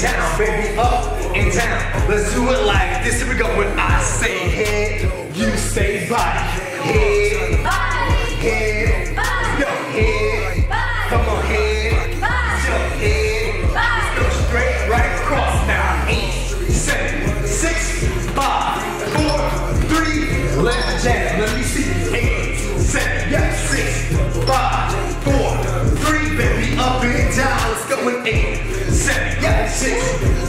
town, baby, up in town. Let's do it like this. Here we go. When I say head, you say body. Head, body, head, body, yo, head, body. Come on, head, body, yo, head, body. Let's go straight right across now. 8, 7, 6, 5, 4, 3. Left jab. Let me see. 8, 7, yeah, 6, 5, 4, 3. Baby, up and down. Let's go in 8, 7, yeah, 6.